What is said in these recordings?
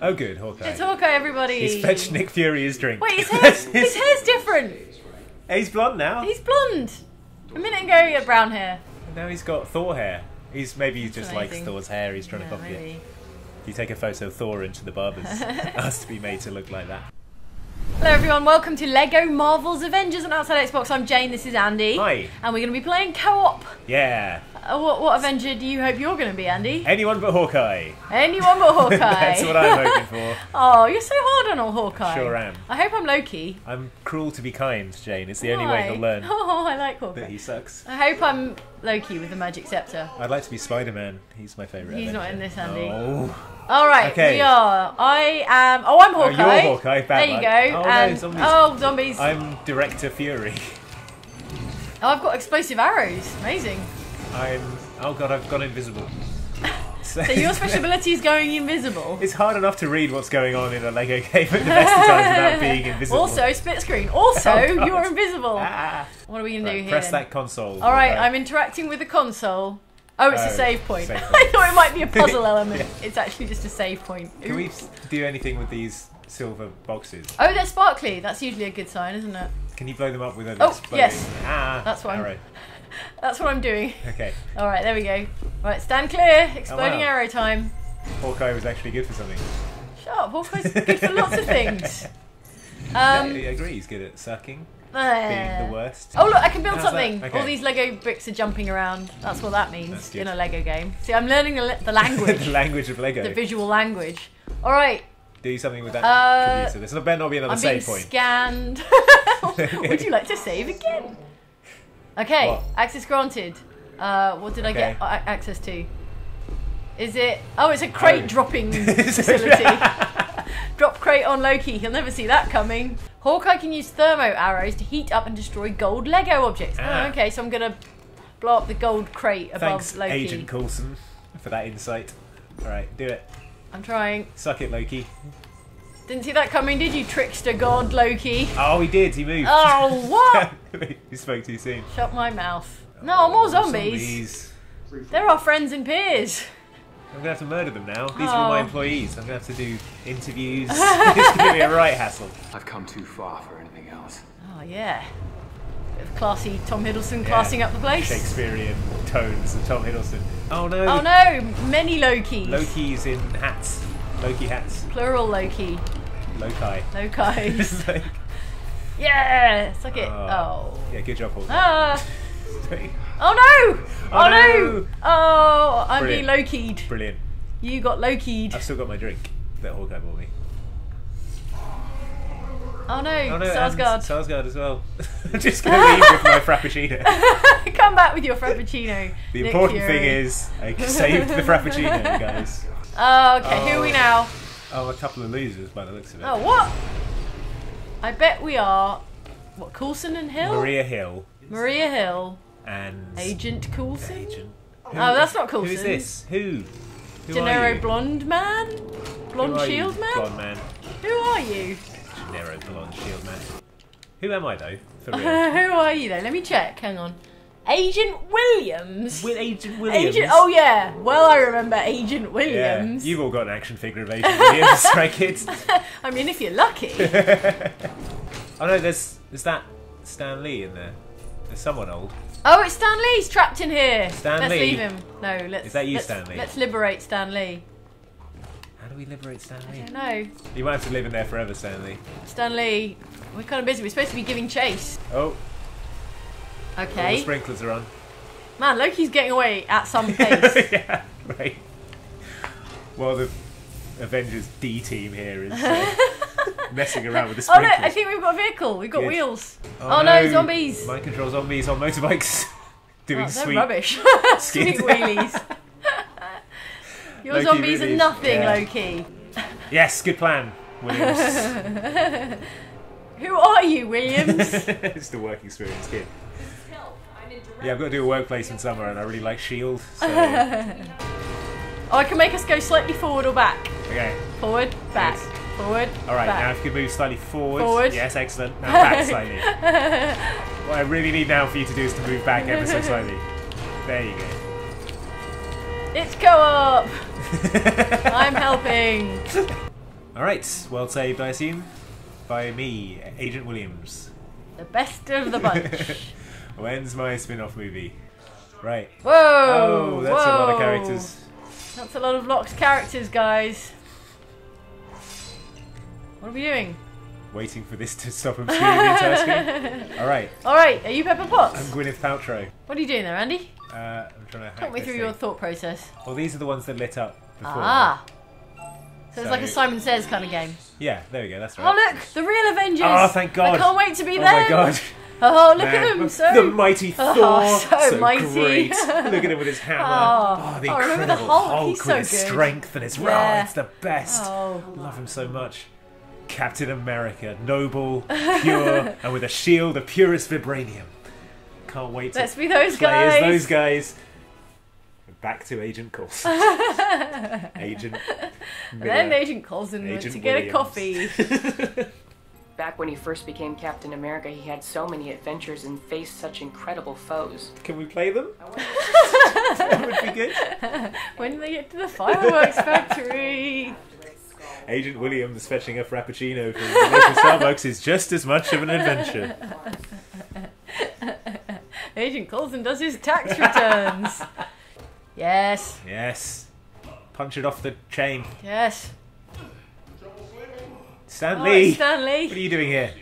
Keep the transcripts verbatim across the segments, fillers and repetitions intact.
Oh, good, Hawkeye. It's Hawkeye, everybody. He's fetched Nick Fury his drink. Wait, his hair's, his hair's different. He's blonde now. He's blonde. A minute ago, he had brown hair. And now he's got Thor hair. He's maybe he just amazing. likes Thor's hair. He's trying yeah, to copy maybe. it. You take a photo of Thor into the barbers. Has to be made to look like that. Hello everyone, welcome to LEGO Marvel's Avengers and Outside Xbox. I'm Jane, this is Andy. Hi. And we're going to be playing co-op. Yeah. Uh, what, what Avenger do you hope you're going to be, Andy? Anyone but Hawkeye. Anyone but Hawkeye. That's what I'm hoping for. Oh, you're so hard on all Hawkeye. Sure am. I hope I'm Loki. I'm cruel to be kind, Jane. It's the Why? only way he'll learn. Oh, I like Hawkeye. That he sucks. I hope I'm Loki with the magic scepter. I'd like to be Spider-Man. He's my favourite. He's Avenger. not in this, Andy. Oh. All right, okay. we are. I am. Oh, I'm Hawkeye. Oh, you're Hawkeye. Bad there luck. you go. Oh, and, no, zombies. oh, zombies. I'm Director Fury. Oh, I've got explosive arrows. Amazing. I'm. Oh god, I've gone invisible. So, so your special ability is going invisible. It's hard enough to read what's going on in a LEGO game at the best of times without being invisible. Also, split screen. Also, oh, you're invisible. Ah. What are we gonna right, do here? Press then? that console. All right, I'm interacting with the console. Oh, it's oh, a save point. Save point. I thought it might be a puzzle element. Yeah. It's actually just a save point. Oops. Can we do anything with these silver boxes? Oh, they're sparkly. That's usually a good sign, isn't it? Can you blow them up with an exploding? Oh, yes. Ah, that's what, arrow. I'm, that's what I'm doing. Okay. All right, there we go. All right, stand clear. Exploding oh, wow. arrow time. Hawkeye was actually good for something. Shut up. Hawkeye's good for lots of things. Um, I agree. He's good at sucking. Uh, being the worst. Oh look, I can build How's something. Okay. All these Lego bricks are jumping around. That's what that means in a Lego game. See, I'm learning the, the language. The language of Lego. The visual language. All right. Do something with that uh, computer. This better not be another I'm save being point. Scanned. Would you like to save again? Okay. What? Access granted. Uh, what did okay. I get access to? Is it? Oh, it's a crate oh. dropping facility. Drop crate on Loki. He'll never see that coming. Hawkeye can use thermo arrows to heat up and destroy gold Lego objects. Ah. Oh, okay, so I'm going to blow up the gold crate above Thanks, Loki. Thanks, Agent Coulson, for that insight. All right, do it. I'm trying. Suck it, Loki. Didn't see that coming, did you, trickster god Loki? Oh, he did. He moved. Oh, what? He spoke too soon. Shut my mouth. No, more zombies. zombies. They're our friends and peers. I'm going to have to murder them now. These oh. were my employees. I'm going to have to do interviews. It's going to be a right hassle. I've come too far for anything else. Oh, yeah. Bit of classy Tom Hiddleston yeah. classing up the place. Shakespearean tones of Tom Hiddleston. Oh, no. Oh, no. Many Lokis. Lokis in hats. Loki hats. Plural Loki. Loki. Loki. like... Yeah. Suck it. Oh. oh. Yeah, good job, Hawkeye. Ah. Oh no! Oh, oh no. no! Oh, I'm being Loki'd. Brilliant. You got Loki'd. I've still got my drink that Hawkeye bought me. Oh no, oh, no Sarsgard. Sarsgard as well. I'm just going to leave with my Frappuccino. Come back with your Frappuccino. The Nick important Fury. thing is, I saved the Frappuccino, guys. Oh, okay, oh. who are we now? Oh, a couple of losers by the looks of it. Oh, what? I bet we are. What, Coulson and Hill? Maria Hill. Maria Hill. And Agent Coulson? Agent. Oh, that's not Coulson. Who is this? Who? Who Gennaro blonde man? Blonde shield man? Blonde man. Who are you? Gennaro blonde shield man. Who am I though? For real. Who are you though? Let me check. Hang on. Agent Williams. With Agent Williams. Agent, oh yeah. Well, I remember Agent Williams. Yeah. You've all got an action figure of Agent Williams, right, kids? I mean, if you're lucky. Oh no, there's there's that Stan Lee in there. There's someone old. Oh, it's Stan Lee's trapped in here. Stan let's Lee. leave him. No, let's. Is that you, let's, Stan Lee? Let's liberate Stan Lee. How do we liberate Stan Lee? I don't know. You might have to live in there forever, Stan Lee. Stan Lee, we're kind of busy. We're supposed to be giving chase. Oh. Okay. All the sprinklers are on. Man, Loki's getting away at some pace. Yeah, right. Well, the Avengers D team here is uh, messing around with the sprinklers. Oh no, I think we've got a vehicle. We've got yes. wheels. Oh, oh no, zombies! Mind control zombies on motorbikes, doing oh, sweet rubbish, sweet wheelies. Your Loki zombies movies. are nothing, yeah. Loki. Yes, good plan, Williams. Who are you, Williams? It's the work experience kid. Yeah, I've got to do a workplace in summer, and I really like Shield. So. Oh, I can make us go slightly forward or back. Okay. Forward, back. Yes. Forward. All right, back. Now if you could move slightly forward. Forward. Yes, excellent. Now back slightly. What I really need now for you to do is to move back ever so slightly. There you go. It's co-op. I'm helping! Alright, well saved, I assume. By me, Agent Williams. The best of the bunch. When's my spin-off movie? Right. Whoa! Oh, that's whoa. a lot of characters. That's a lot of locked characters, guys. What are we doing? Waiting for this to stop him screaming into our screen. Alright. Alright, are you Pepper Potts? I'm Gwyneth Paltrow. What are you doing there, Andy? Uh, I'm trying to hack Talk me through thing. your thought process. Well, these are the ones that lit up before. Ah. So, so it's like a Simon Says kind of game. Yeah, there we go, that's right. Oh, look! The real Avengers! Oh, thank God! I can't wait to be there! Oh, my God! Oh, look Man. at him! So the mighty Thor, oh, so, so mighty. Great. Look at him with his hammer. Oh, oh the oh, incredible the Hulk, Hulk He's with so his good. strength and his yeah. raw. It's the best. Oh. Love him so much. Captain America, noble, pure, and with a shield of purest vibranium. Can't wait to Let's be those play guys. As those guys. Back to Agent Coulson. Agent. And then Agent Coulson went to get a coffee. Back when he first became Captain America, he had so many adventures and faced such incredible foes. Can we play them? That would be good. When do they get to the fireworks factory? Agent Williams fetching a frappuccino from the local Starbucks is just as much of an adventure. Agent Coulson does his tax returns. Yes. Yes. Punch it off the chain. Yes. Stan Lee. Oh, Stan Lee! What are you doing here?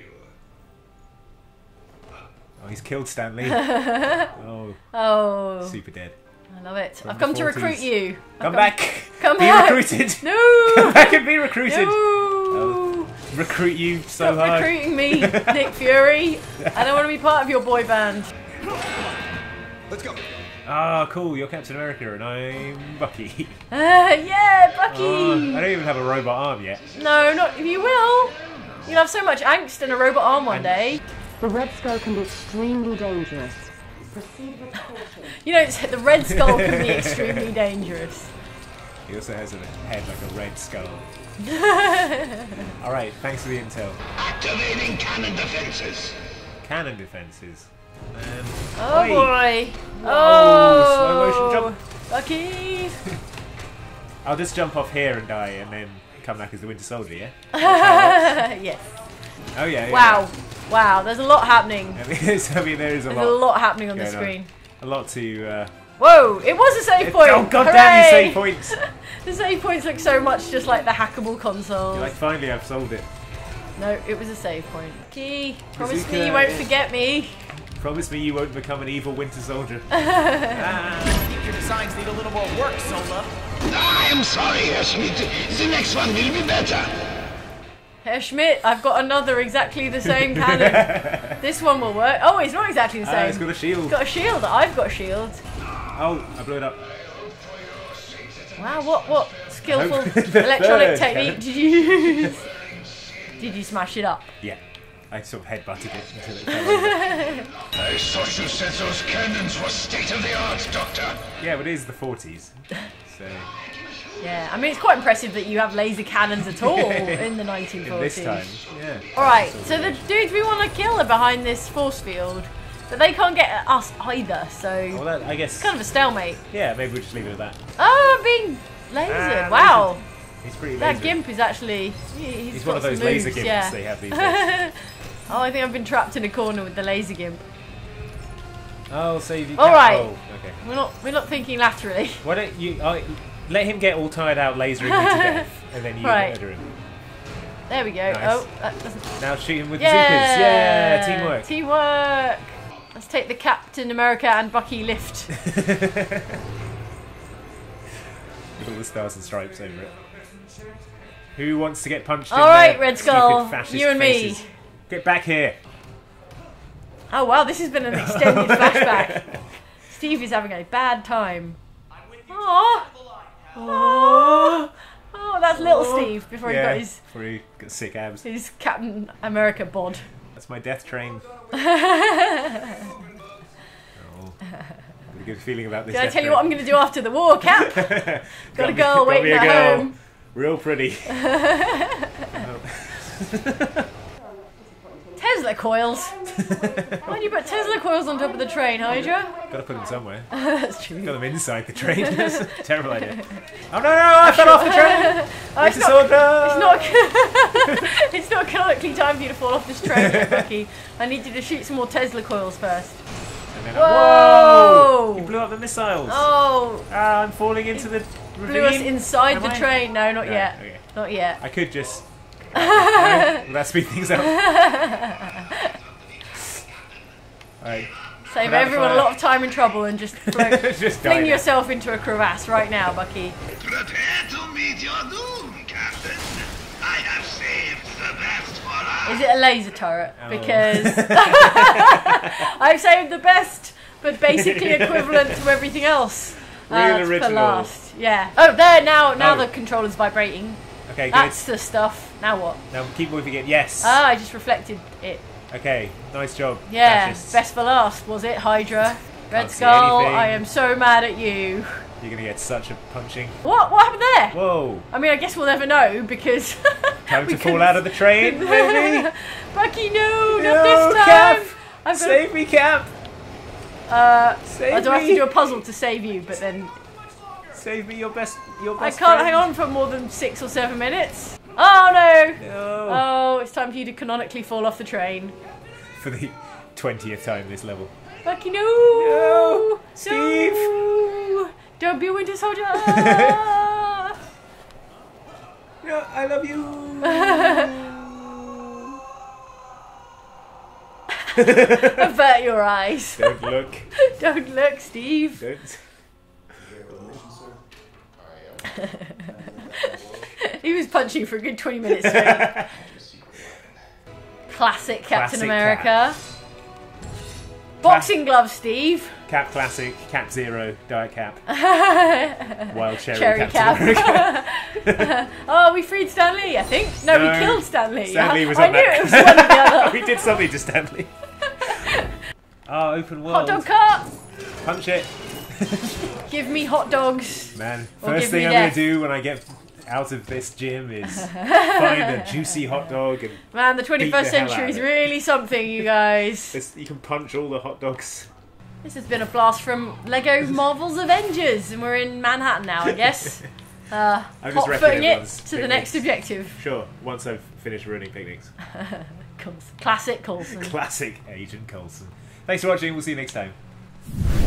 Oh, he's killed Stan Lee. oh. Oh. Super dead. I love it. From I've come forties. to recruit you. I've come back. Come be back. Be recruited. No! Come back and be recruited. No! I'll recruit you so Stop hard. recruiting me, Nick Fury. I don't want to be part of your boy band. Let's go. Ah, oh, cool. You're Captain America and I'm Bucky. Uh, yeah, Bucky! Oh, I don't even have a robot arm yet. No, not if you will. You'll have so much angst in a robot arm one day. The Red Skull can be extremely dangerous. Proceed with caution. You know, the Red Skull can be extremely dangerous. He also has a head like a red skull. Alright, thanks for the intel. Activating cannon defences. Cannon defences? Um, oh boy! Whoa, oh, slow motion jump. Lucky. I'll just jump off here and die, and then come back as the Winter Soldier. Yeah. Yes. Oh yeah. Wow, yeah. wow. There's a lot happening. I mean, there's, I mean there is a there's lot. There's a lot happening on the screen. On. A lot to. Uh... Whoa! It was a save it, point. Oh god Hooray! damn you save points! The save points look so much just like the hackable console. Like finally, I've solved it. No, it was a save point. Key, promise Bazooka. me you won't forget me. Promise me you won't become an evil Winter Soldier. Ah. Your designs need a little more work, Sola. I'm sorry, Herr Schmidt. The next one will be better. Herr Schmidt, I've got another exactly the same cannon. This one will work. Oh, it's not exactly the same. Uh, it's got a shield. It's got a shield. I've got a shield. Oh, I blew it up. Wow, what what skillful electronic technique cannon. did you use? Did you smash it up? Yeah. I sort of headbutted it until it fell over. Those social said those cannons were state of the art, Doctor. Yeah, but it is the forties. So. Yeah, I mean, it's quite impressive that you have laser cannons at all in the nineteen forties. In this time, yeah. Alright, so the dudes we want to kill are behind this force field, but they can't get at us either, so. Well, that, I guess. It's kind of a stalemate. Yeah, maybe we'll just leave it at that. Oh, I'm being lasered. Ah, wow. Lasered. He's pretty lasered. That gimp is actually. He's, he's one of those laser moves, gimps yeah. they have these days. Oh, I think I've been trapped in a corner with the laser gimp. Oh, so you. All right. Oh, okay. We're not. We're not thinking laterally. Why don't you uh, let him get all tired out, lasering him to death, and then you right. murder him. There we go. Nice. Oh, that doesn't. Now shoot him with yeah. bazookas. Yeah, teamwork. Teamwork. Let's take the Captain America and Bucky lift. With all the stars and stripes over it. Who wants to get punched? All in right, Red Skull. You and faces? me. Get back here. Oh wow, this has been an extended flashback. Steve is having a bad time. Aww. Aww. Oh, that's Aww. little Steve before yeah, he got his... before he got sick abs. His Captain America bod. That's my death train. Oh, I've got a good feeling about this. Did I tell train. you what I'm going to do after the war, Cap? got, got a girl me, waiting at girl. home. Real pretty. oh. Tesla coils. Why'd you put Tesla coils on top of the train, Hydra? Gotta put them somewhere. That's true. Got them inside the train. That's a terrible idea. Oh no, no, I fell off the train! Oh, it's, not, it's, not, it's not canonically time for you to fall off this train yet, Bucky. I need you to shoot some more Tesla coils first. And then whoa! You blew up the missiles! Oh! Ah, I'm falling into the ravine. Blew us inside Am the I? train. No, not no, yet. Okay. Not yet. I could just... Let's speed things up. Alright. Save everyone a lot of time and trouble and just, float, just fling yourself it. into a crevasse right now, Bucky. Prepare to meet your doom, Captain. I have saved the best for us. Is it a laser turret? Oh. Because I've saved the best, but basically equivalent to everything else. Uh, Real for last. Yeah. Oh, there now. Now oh. the controller's vibrating. Okay, good. That's the stuff. Now what? Now keep moving it. Yes. Ah, I just reflected it. Okay, nice job. Yeah, fascists. Best for last, was it, Hydra? Red Skull, I am so mad at you. You're gonna get such a punching. What? What happened there? Whoa. I mean, I guess we'll never know because... Time to fall out of the train, maybe? Bucky, no, no, not this time. Cap. I've save me, Cap. Uh, save I do me. have to do a puzzle to save you, but then... Save me your best your best I can't friend. hang on for more than six or seven minutes. Oh no. no! Oh, it's time for you to canonically fall off the train. For the twentieth time this level. Bucky, no! No! Steve! No. Don't be a Winter Soldier! No, I love you! Avert your eyes. Don't look. Don't look, Steve. Don't. He was punching for a good twenty minutes straight. Classic Captain classic America. Cap. Boxing Cla gloves, Steve. Cap classic, Cap Zero, Diet Cap. Wild Cherry, cherry Captain Cap. America. Oh, we freed Stan Lee, I think. No, no we killed Stan Lee. Stan Lee was I on knew that. It was one or the other. We did something to Stan Lee. Oh, open world. Hot dog cart. Punch it. Give me hot dogs. Man, first thing I'm going to do when I get out of this gym is find a juicy hot dog. And man, the twenty-first century is really something, you guys. It's, you can punch all the hot dogs. This has been a blast from LEGO Marvel's Avengers, and we're in Manhattan now, I guess. Uh, hot-footing it to picnics. the next objective. Sure, once I've finished ruining picnics. Classic Coulson. Classic Agent Coulson. Thanks for watching, we'll see you next time.